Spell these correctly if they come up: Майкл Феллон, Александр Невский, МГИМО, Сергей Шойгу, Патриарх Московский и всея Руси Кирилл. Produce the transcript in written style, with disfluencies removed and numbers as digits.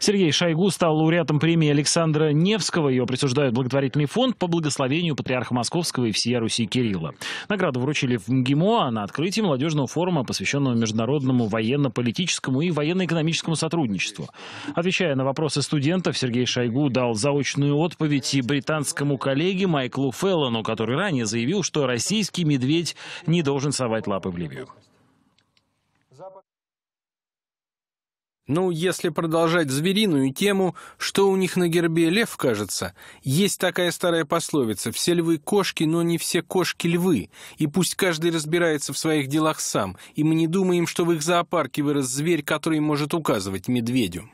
Сергей Шойгу стал лауреатом премии Александра Невского. Ее присуждают благотворительный фонд по благословению Патриарха Московского и всея Руси Кирилла. Награду вручили в МГИМО, а на открытии молодежного форума, посвященного международному военно-политическому и военно-экономическому сотрудничеству. Отвечая на вопросы студентов, Сергей Шойгу дал заочную отповедь и британскому коллеге Майклу Феллону, который ранее заявил, что российский медведь не должен совать лапы в Ливию. Ну, если продолжать звериную тему, что у них на гербе лев, кажется, есть такая старая пословица: все львы кошки, но не все кошки львы. И пусть каждый разбирается в своих делах сам, и мы не думаем, что в их зоопарке вырос зверь, который может указывать медведю.